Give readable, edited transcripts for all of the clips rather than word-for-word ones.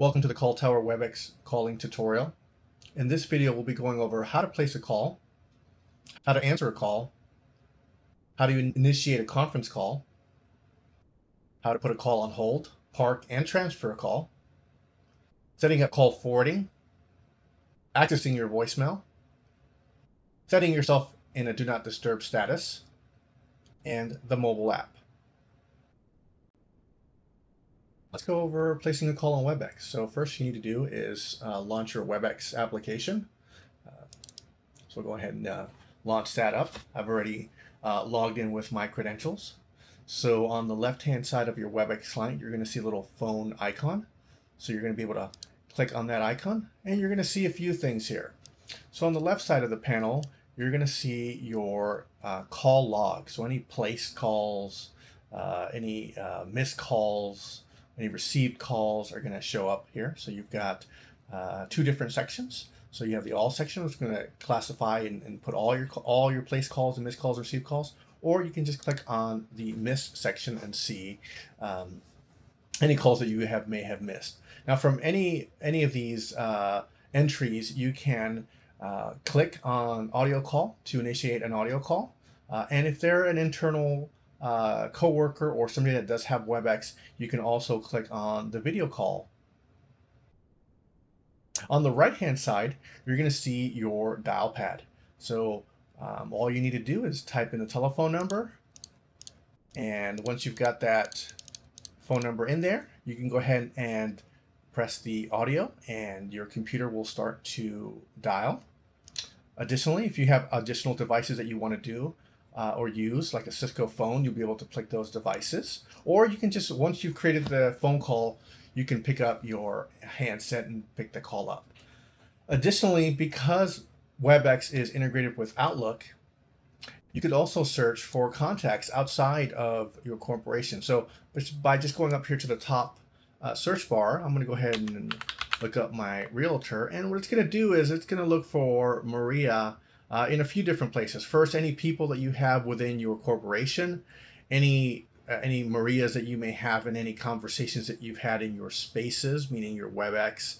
Welcome to the CallTower Webex Calling tutorial. In this video, we'll be going over how to place a call, how to answer a call, how to initiate a conference call, how to put a call on hold, park and transfer a call, setting up call forwarding, accessing your voicemail, setting yourself in a do not disturb status, and the mobile app. Let's go over placing a call on WebEx. So first you need to do is launch your WebEx application. So we'll go ahead and launch that up. I've already logged in with my credentials. So on the left-hand side of your WebEx client, you're gonna see a little phone icon. So you're gonna be able to click on that icon and you're gonna see a few things here. So on the left side of the panel, you're gonna see your call log. So any placed calls, any missed calls, any received calls are going to show up here. So you've got two different sections. So you have the all section, which is going to classify and put all your placed calls and missed calls, received calls, or you can just click on the missed section and see any calls that you may have missed. Now, from any of these entries, you can click on audio call to initiate an audio call, and if they're an internal coworker or somebody that does have WebEx, you can also click on the video call. On the right hand side, you're going to see your dial pad. So all you need to do is type in the telephone number, and once you've got that phone number in there, you can go ahead and press the audio and your computer will start to dial. Additionally, if you have additional devices that you want to do or use, like a Cisco phone, you'll be able to click those devices, or you can just, once you've created the phone call, you can pick up your handset and pick the call up. Additionally, because WebEx is integrated with Outlook, you could also search for contacts outside of your corporation. So by just going up here to the top search bar, I'm going to go ahead and look up my realtor, and what it's going to do is it's going to look for Maria in a few different places. First, any people that you have within your corporation, any Marias that you may have, and any conversations that you've had in your spaces, meaning your WebEx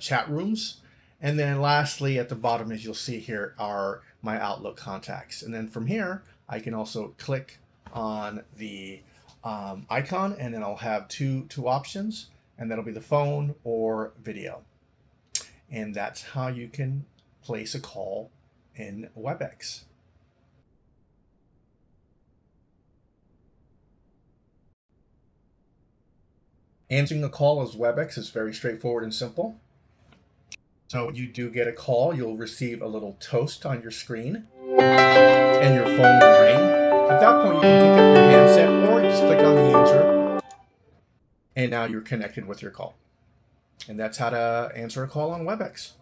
chat rooms. And then lastly, at the bottom, as you'll see here, are my Outlook contacts. And then from here, I can also click on the icon, and then I'll have two options, and that'll be the phone or video. And that's how you can place a call in WebEx. Answering a call as WebEx is very straightforward and simple. So when you do get a call, you'll receive a little toast on your screen and your phone will ring. At that point, you can pick up your handset or just click on the answer, and now you're connected with your call. And that's how to answer a call on WebEx.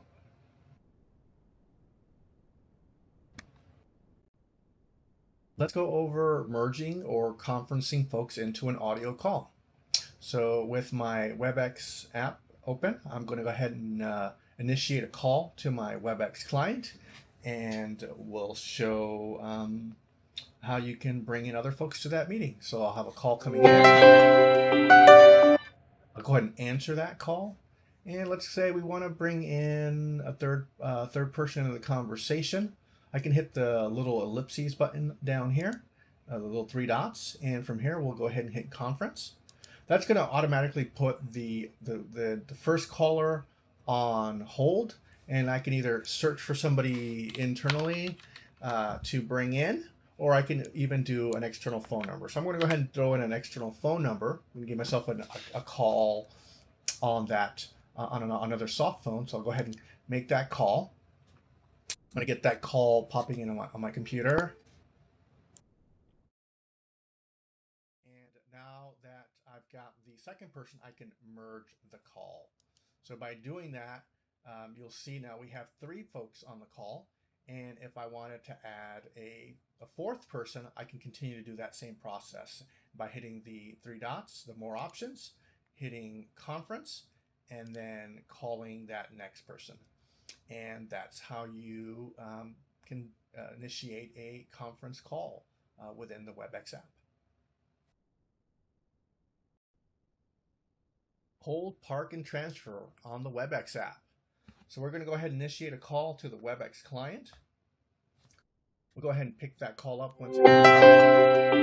Let's go over merging or conferencing folks into an audio call. So with my WebEx app open, I'm going to go ahead and initiate a call to my WebEx client, and we'll show how you can bring in other folks to that meeting. So I'll have a call coming in. I'll go ahead and answer that call. And let's say we want to bring in a third person into the conversation. I can hit the little ellipses button down here, the little three dots, and from here we'll go ahead and hit conference. That's going to automatically put the first caller on hold, and I can either search for somebody internally to bring in, or I can even do an external phone number. So I'm going to go ahead and throw in an external phone number. I'm going to give myself a call on that on another soft phone. So I'll go ahead and make that call. I'm going to get that call popping in on my computer. And now that I've got the second person, I can merge the call. So by doing that, you'll see now we have three folks on the call. And if I wanted to add a fourth person, I can continue to do that same process by hitting the three dots, the more options, hitting conference, and then calling that next person. And that's how you can initiate a conference call within the WebEx app. hold, park, and transfer on the WebEx app. So we're going to go ahead and initiate a call to the WebEx client. We'll go ahead and pick that call up once again.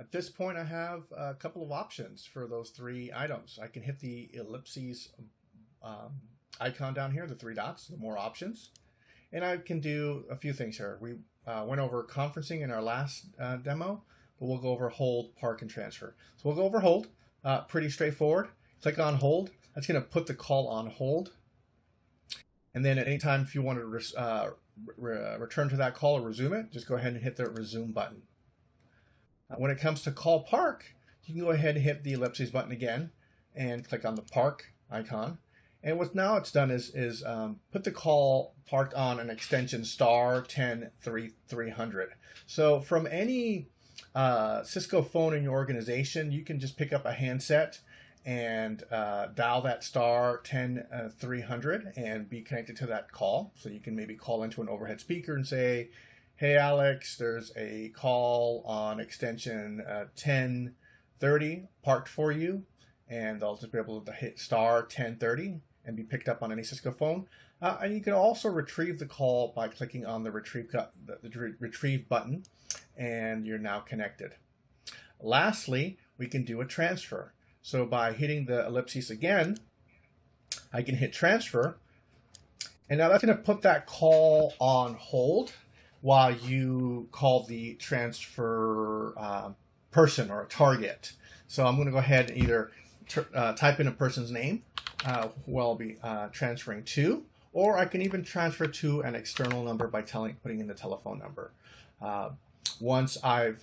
At this point, I have a couple of options for those three items. I can hit the ellipses icon down here, the three dots, the more options. And I can do a few things here. We went over conferencing in our last demo, but we'll go over hold, park, and transfer. So we'll go over hold, pretty straightforward. Click on hold. That's going to put the call on hold. And then at any time, if you want to return to that call or resume it, just go ahead and hit the resume button. When it comes to call park, you can go ahead and hit the ellipses button again and click on the park icon. And what now it's done is put the call parked on an extension *10 3300. So from any Cisco phone in your organization, you can just pick up a handset and dial that *10 300 and be connected to that call. So you can maybe call into an overhead speaker and say, "Hey Alex, there's a call on extension 1030 parked for you," and they'll just be able to hit *1030. And be picked up on any Cisco phone. And you can also retrieve the call by clicking on the retrieve button, and you're now connected. Lastly, we can do a transfer. So by hitting the ellipses again, I can hit transfer. And now that's going to put that call on hold while you call the transfer person or a target. So I'm going to go ahead and either type in a person's name, who I'll be transferring to, or I can even transfer to an external number by putting in the telephone number. Once I've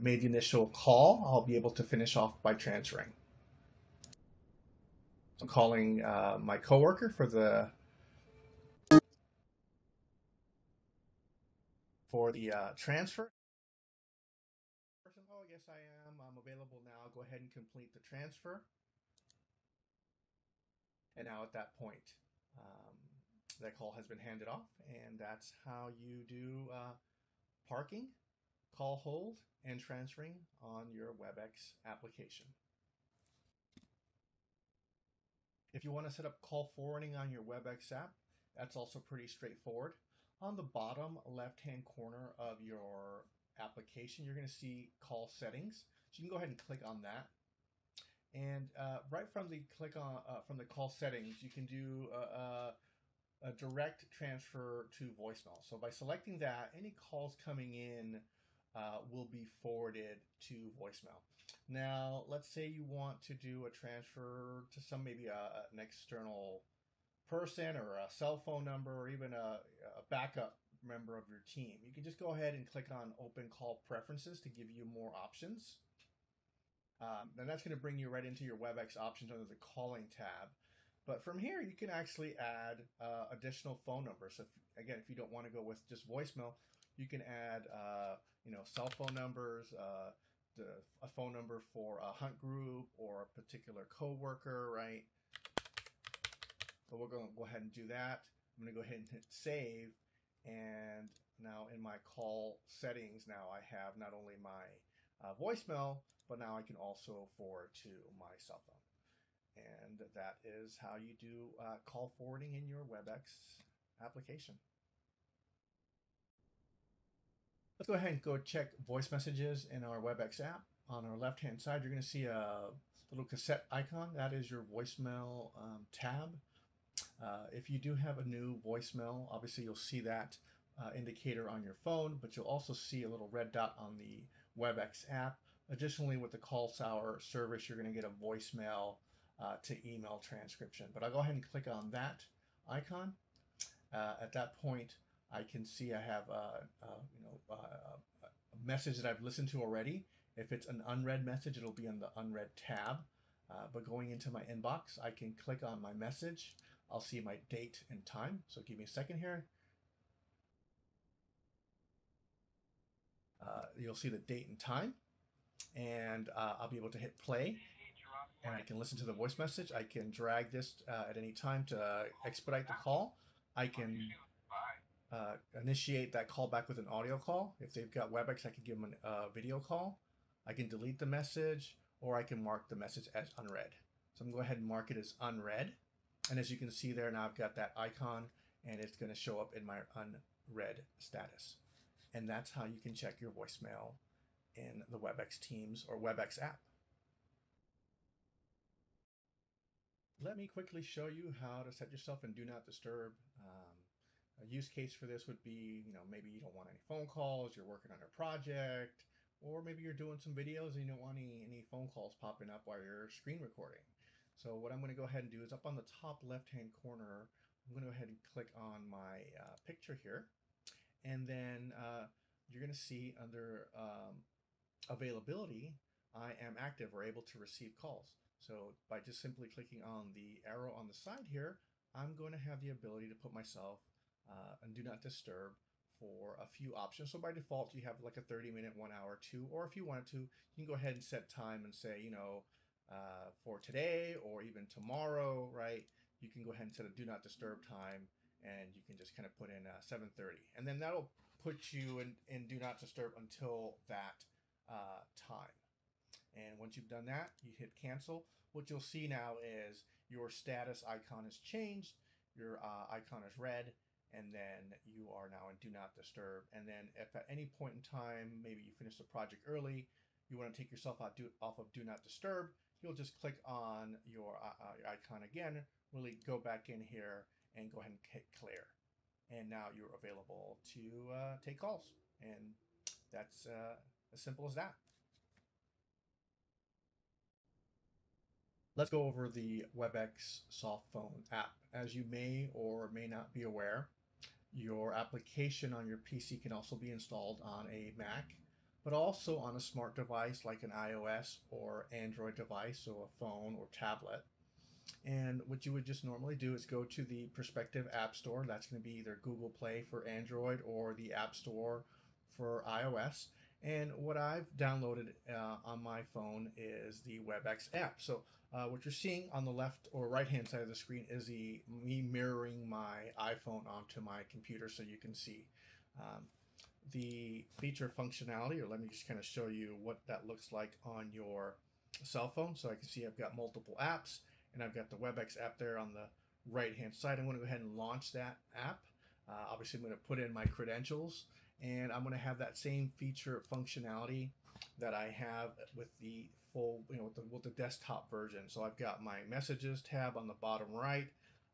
made the initial call, I'll be able to finish off by transferring. I'm calling my coworker for the transfer. Oh, yes, I am. I'm available now. Go ahead and complete the transfer. And now at that point, that call has been handed off, and that's how you do parking, call hold, and transferring on your WebEx application. If you want to set up call forwarding on your WebEx app, that's also pretty straightforward. On the bottom left-hand corner of your application, you're going to see call settings. So you can go ahead and click on that. And right from the call settings, you can do a direct transfer to voicemail. So by selecting that, any calls coming in will be forwarded to voicemail. Now, let's say you want to do a transfer to maybe an external person or a cell phone number or even a backup member of your team. You can just go ahead and click on Open Call Preferences to give you more options. And that's going to bring you right into your WebEx options under the calling tab. But from here, you can actually add additional phone numbers. So if you don't want to go with just voicemail, you can add cell phone numbers, a phone number for a hunt group or a particular coworker, right? So we're going to go ahead and do that. I'm going to go ahead and hit save. And now in my call settings, now I have not only my voicemail, but now I can also forward to my cell phone. And that is how you do call forwarding in your WebEx application. Let's go ahead and go check voice messages in our WebEx app. On our left-hand side, you're going to see a little cassette icon. That is your voicemail tab. If you do have a new voicemail, obviously you'll see that indicator on your phone, but you'll also see a little red dot on the WebEx app. Additionally, with the CallTower service, you're going to get a voicemail to email transcription. But I'll go ahead and click on that icon. At that point, I can see I have a message that I've listened to already. If it's an unread message, it'll be on the unread tab. But going into my inbox, I can click on my message. I'll see my date and time. So give me a second here. You'll see the date and time, and I'll be able to hit play, and I can listen to the voice message. I can drag this at any time to expedite the call. I can initiate that call back with an audio call. If they've got WebEx, I can give them a video call. I can delete the message, or I can mark the message as unread. So I'm going to go ahead and mark it as unread. And as you can see there, now I've got that icon and it's going to show up in my unread status. And that's how you can check your voicemail in the WebEx Teams or WebEx app. Let me quickly show you how to set yourself in Do Not Disturb. A use case for this would be, maybe you don't want any phone calls, you're working on a project, or maybe you're doing some videos and you don't want any phone calls popping up while you're screen recording. So what I'm going to go ahead and do is up on the top left-hand corner, I'm going to go ahead and click on my picture here. And then you're going to see under availability, I am active or able to receive calls. So by just simply clicking on the arrow on the side here, I'm going to have the ability to put myself in Do Not Disturb for a few options. So by default, you have like a 30-minute, 1 hour, 2, or if you wanted to, you can go ahead and set time and say, for today or even tomorrow, right? You can go ahead and set a Do Not Disturb time, and you can just kind of put in 7:30. And then that'll put you in Do Not Disturb until that time. And once you've done that, you hit cancel. What you'll see now is your status icon has changed, your icon is red, and then you are now in Do Not Disturb. And then if at any point in time, maybe you finish the project early, you want to take yourself off of Do Not Disturb, you'll just click on your icon again, really go back in here and go ahead and hit clear. And now you're available to take calls. And that's as simple as that. Let's go over the WebEx Soft Phone app. As you may or may not be aware, your application on your PC can also be installed on a Mac, but also on a smart device like an iOS or Android device, so a phone or tablet. And what you would just normally do is go to the prospective App Store. That's going to be either Google Play for Android or the App Store for iOS. And what I've downloaded on my phone is the WebEx app. So what you're seeing on the left or right-hand side of the screen is me mirroring my iPhone onto my computer so you can see the feature functionality, or let me just kind of show you what that looks like on your cell phone. So I can see I've got multiple apps, and I've got the WebEx app there on the right-hand side. I'm going to go ahead and launch that app. Obviously, I'm going to put in my credentials, and I'm going to have that same feature functionality that I have with the full, with the desktop version. So I've got my messages tab on the bottom right.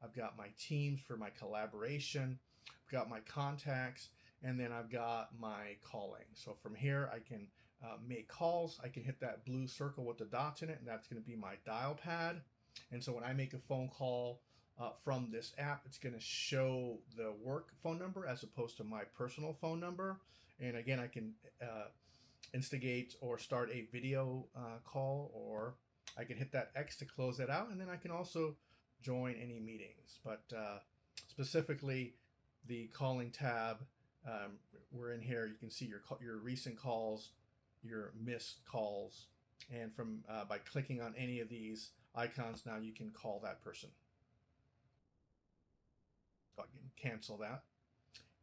I've got my Teams for my collaboration. I've got my contacts, and then I've got my calling. So from here, I can make calls. I can hit that blue circle with the dots in it, and that's going to be my dial pad. And so when I make a phone call from this app, it's going to show the work phone number as opposed to my personal phone number. And again, I can instigate or start a video call, or I can hit that X to close that out. And then I can also join any meetings. But specifically, the calling tab, we're in here. You can see your recent calls, your missed calls. And from by clicking on any of these icons, now you can call that person. I can cancel that.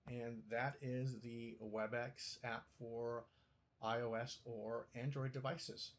And that is the WebEx app for iOS or Android devices.